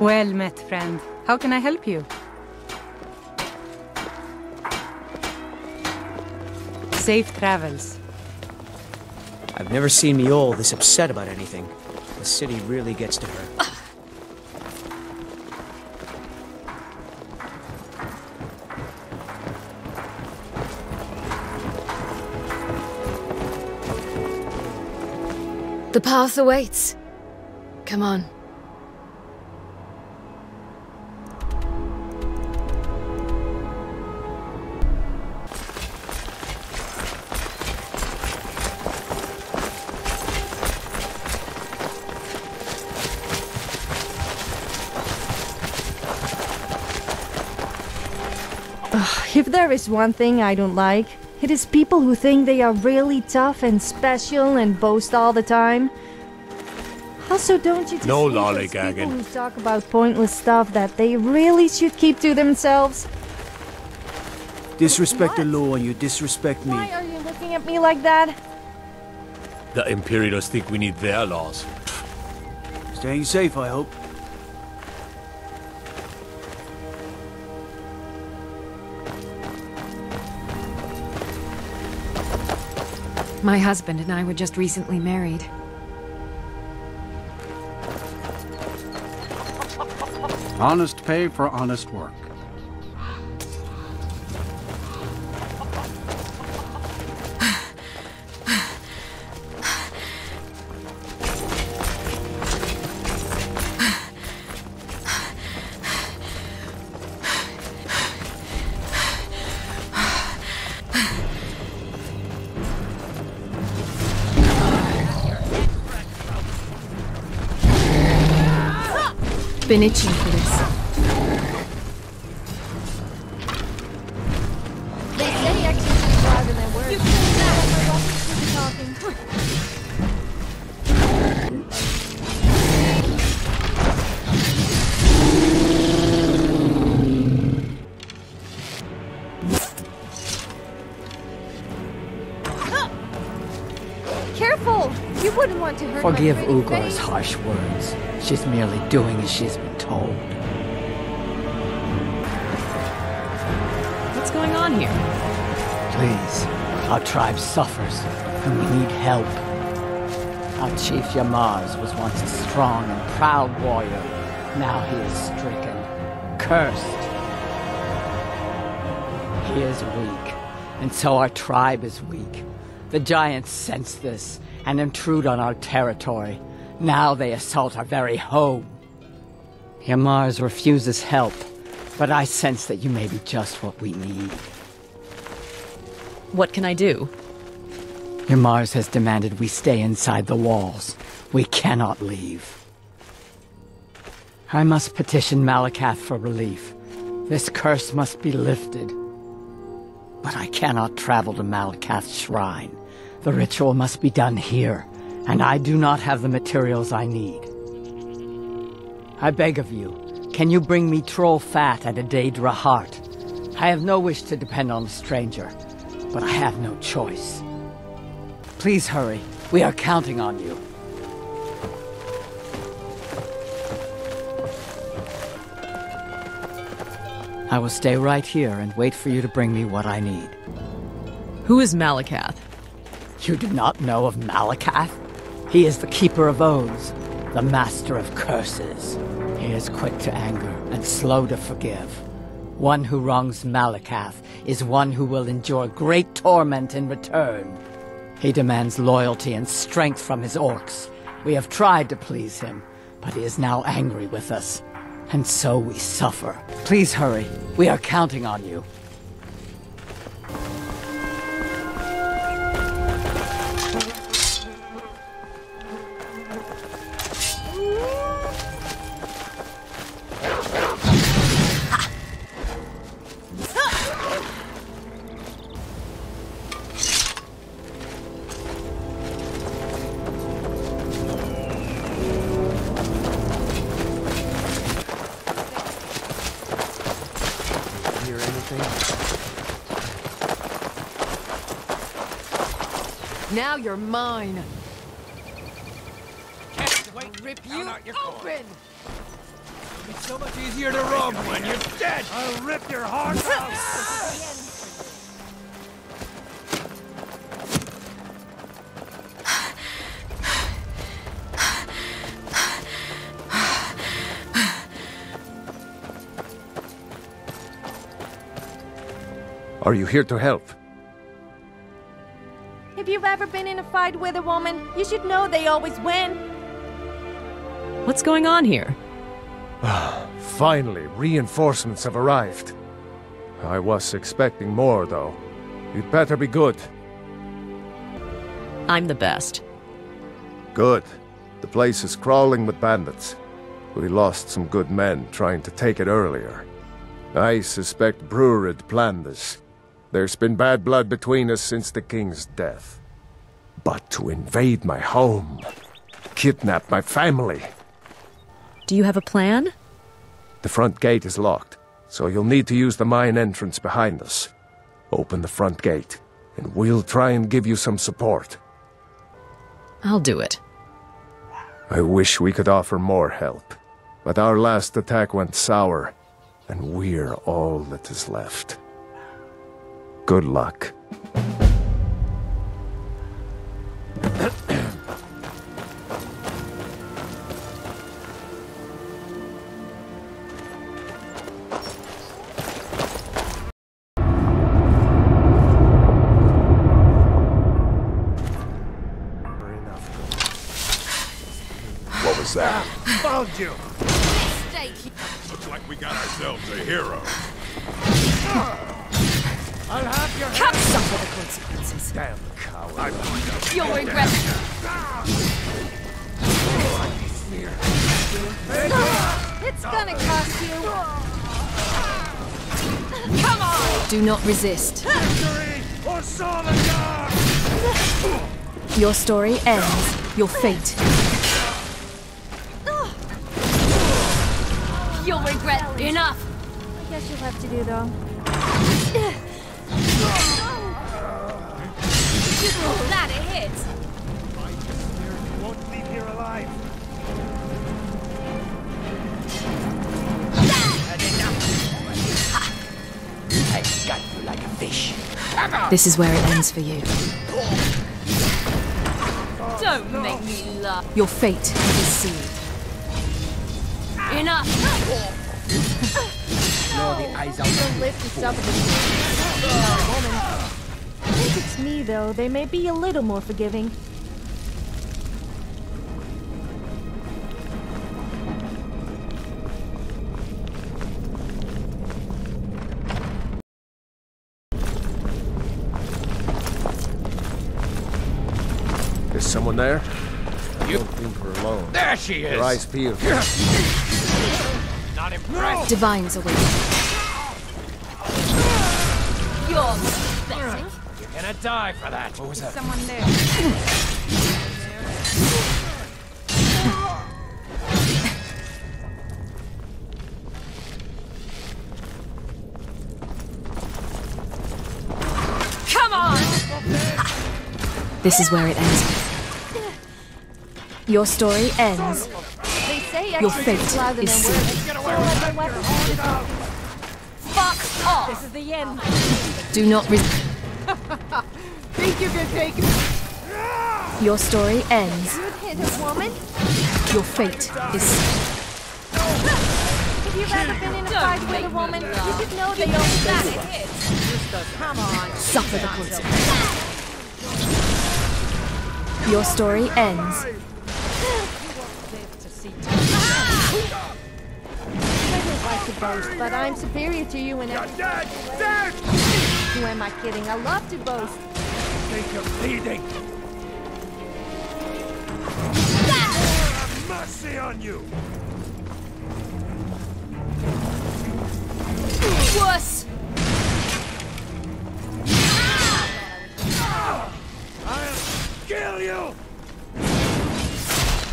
Well met, friend. How can I help you? Safe travels. I've never seen Miol this upset about anything. The city really gets to her. The path awaits. Come on. If there is one thing I don't like, it is people who think they are really tough and special and boast all the time. Also, don't you just no lollygagging. People who talk about pointless stuff that they really should keep to themselves? Disrespect the law and you disrespect me. Why are you looking at me like that? The Imperials think we need their laws. Staying safe, I hope. My husband and I were just recently married. Honest pay for honest work. Been itching for this. They say actions are louder than words. You can't tell when my rockets will be talking. Careful! You wouldn't want to hurt. Forgive Ugar's harsh words. She's merely doing as she's been told. What's going on here? Please, our tribe suffers, and we need help. Our chief Yamarz was once a strong and proud warrior. Now he is stricken, cursed. He is weak, and so our tribe is weak. The giants sense this and intrude on our territory. Now they assault our very home. Yamarz refuses help, but I sense that you may be just what we need. What can I do? Yamarz has demanded we stay inside the walls. We cannot leave. I must petition Malacath for relief. This curse must be lifted. But I cannot travel to Malacath's shrine. The ritual must be done here. And I do not have the materials I need. I beg of you, can you bring me troll fat and a Daedra heart? I have no wish to depend on a stranger, but I have no choice. Please hurry, we are counting on you. I will stay right here and wait for you to bring me what I need. Who is Malacath? You do not know of Malacath? He is the keeper of oaths, the master of curses. He is quick to anger and slow to forgive. One who wrongs Malacath is one who will endure great torment in return. He demands loyalty and strength from his orcs. We have tried to please him, but he is now angry with us, and so we suffer. Please hurry, we are counting on you. Now you're mine. Can't wait, rip you open. It's so much easier to rob when you're dead! I'll rip your heart out! Are you here to help? If you've ever been in a fight with a woman, you should know they always win. What's going on here? Finally, reinforcements have arrived. I was expecting more, though. You'd better be good. I'm the best. Good. The place is crawling with bandits. We lost some good men trying to take it earlier. I suspect Brewer had planned this. There's been bad blood between us since the king's death. But to invade my home, kidnap my family... Do you have a plan? The front gate is locked, so you'll need to use the mine entrance behind us. Open the front gate, and we'll try and give you some support. I'll do it. I wish we could offer more help, but our last attack went sour, and we're all that is left. Good luck. What was that? Found you! Mistake. Looks like we got ourselves a hero. I'll have your Come suffer the consequences. Damn coward. You'll regret it. It's gonna cost you. Come on! Do not resist. Victory or Solidar! Your story ends. Your fate. You'll regret it. Enough! I guess you'll have to do, though. That a hit! My spirit won't leave here alive! Had enough! I've got you like a fish! This is where it ends for you. Don't make me laugh! Your fate is sealed. Enough! No, the eyes out. Don't lift this up again. If it's me, though, they may be a little more forgiving. Is someone there? You think we're alone. There she is! Your eyes peeled. Not impressed. Divines away. You're gonna die for that. What was that? Someone there. Come on! This is where it ends. Your story ends. They say your fate is sealed. Fuck off! This is the end. Do not resist. Think you can take it. Your story ends. You hit a woman? Your fate is... If you've ever been in a fight with a woman, you should know they always got it. Come on. Suffer the consequences. Your story ends. I could boast, but I'm superior to you in everything. You're dead! Dead! Who am I kidding? I love to boast. Think of bleeding. Have mercy on you. Wuss. I'll kill you.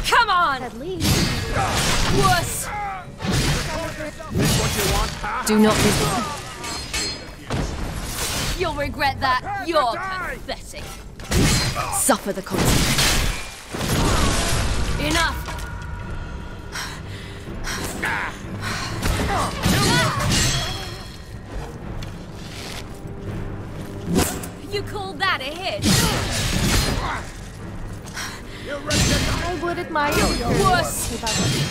Come on. At least. Wuss. This what you want? Do not resist. You'll regret that. You're pathetic. Suffer the consequences. Enough. out of here. You're ready to die. I would admire your worst if I were you.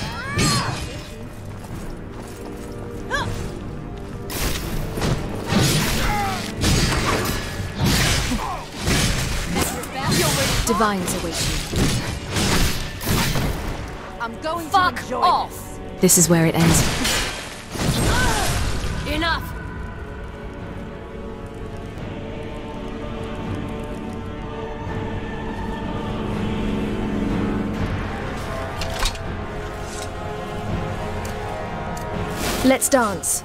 Divines await you. I'm going to enjoy off. This is where it ends. Enough. Let's dance.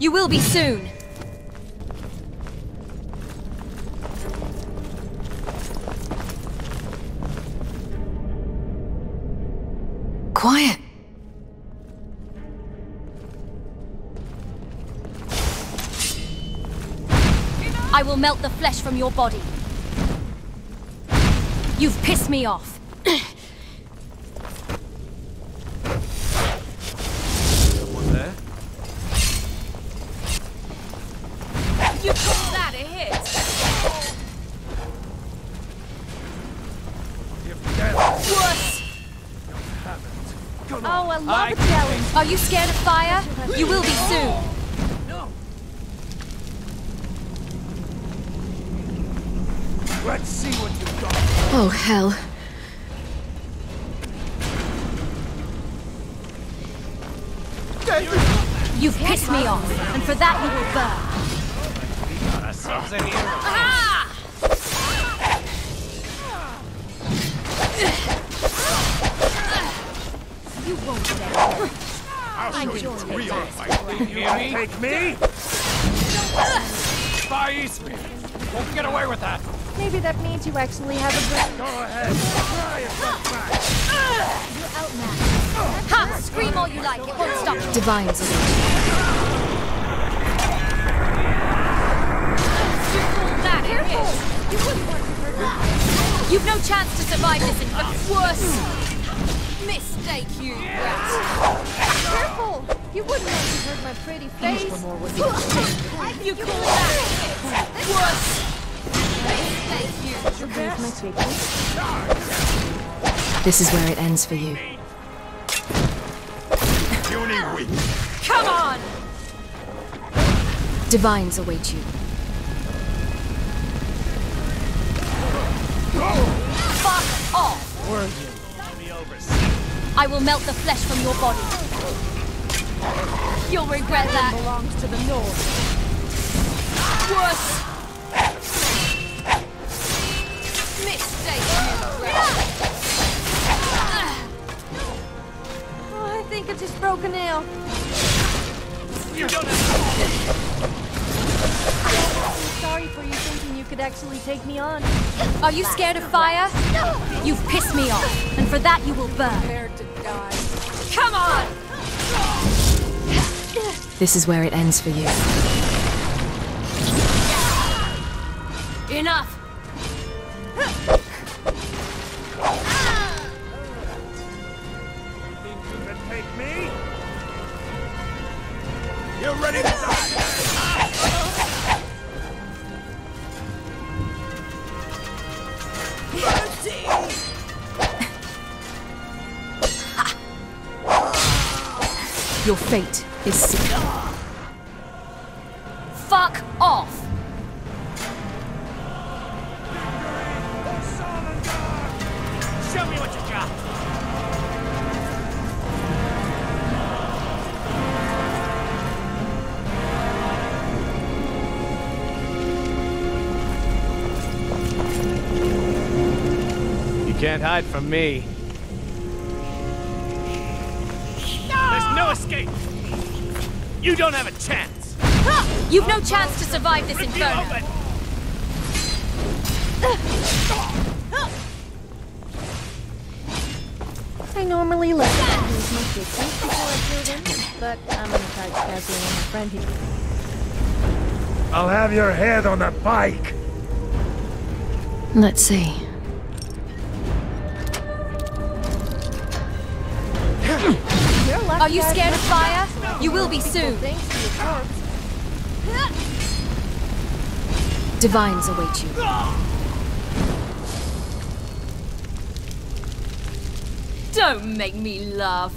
You will be soon. Quiet. I will melt the flesh from your body. You've pissed me off. Are you scared of fire? You will be soon. No. Let's see what you've got. Oh, hell. You've pissed me off, and for that you will burn. We got ourselves in here. Aha! You won't stay. I will take that. You hear me? Take me? By Eastman. Won't get away with that. Maybe that means you actually have a break. Go ahead. Try it. You're outmatched. Ha! Scream all you like. It won't stop. Divines. You've no chance to survive this and worse. Mistake you, rat. Careful! You wouldn't have hurt my pretty face. You call that it? Worse! Mistake you. This is where it ends for you. Come on! Divines await you. Fuck off! Were you? I will melt the flesh from your body. You'll regret that. It belongs to the North. Worse. Mistake. Oh, I think I just broke a nail. You don't have to. I'm sorry for you thinking you could actually take me on. Are you scared of fire? No. You've pissed me off, and for that you will burn. Come on! This is where it ends for you. Enough! You think you can take me? You're ready to die! fate is secure. Fuck off! Show me what you got! You can't hide from me. There's no escape! You don't have a chance! Ha! You've no chance to survive this inferno! I normally let them use my kitchen before I threw them, but I'm gonna try casually on my friend here. I'll have your head on a pike! Let's see. Are you scared of fire? You will be soon. Divines await you. Don't make me laugh.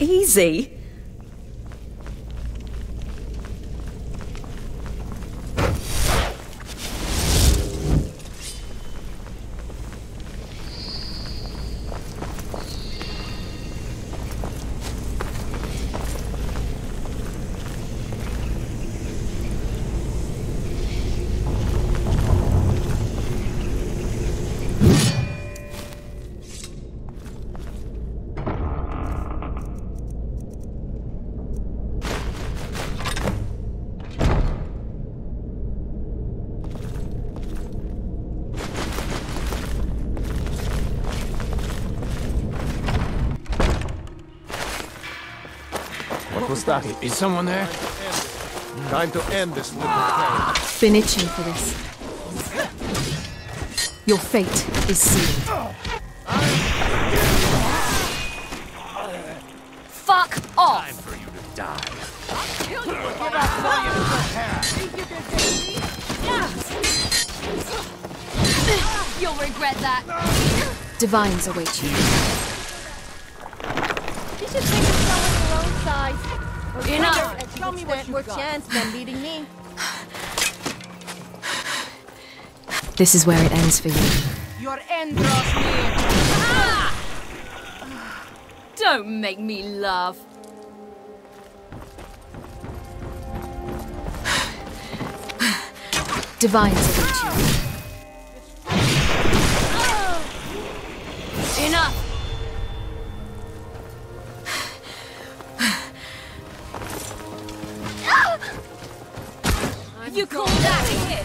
Easy. Is someone there? Time to end this little play. Been itching for this. Your fate is sealed. Fuck off! Time for you to die. I'll kill you. You'll regret that. Divines await you. You should think of someone your own size. Enough! Show me what you got. Chance than beating me. This is where it ends for you. Your end draws near. Ah! Don't make me laugh. Divines about you. Enough! You call that a hit?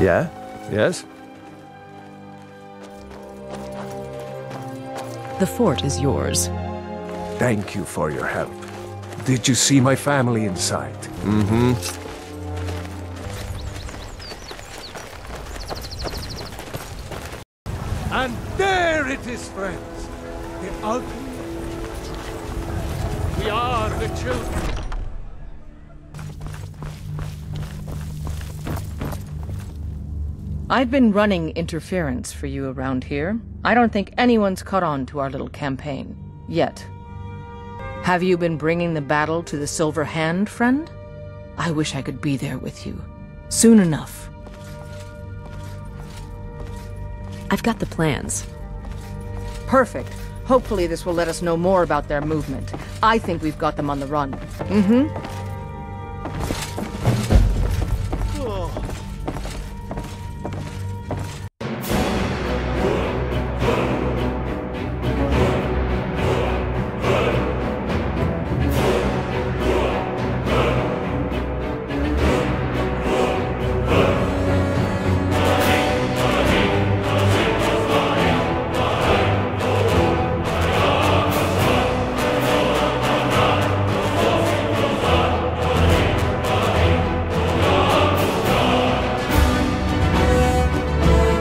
Yeah? Yes? The fort is yours. Thank you for your help. Did you see my family inside? Mm-hmm. And there it is, friends. The ultimate. We are the children. I've been running interference for you around here. I don't think anyone's caught on to our little campaign. Yet. Have you been bringing the battle to the Silver Hand, friend? I wish I could be there with you. Soon enough. I've got the plans. Perfect. Hopefully this will let us know more about their movement. I think we've got them on the run. Mm-hmm.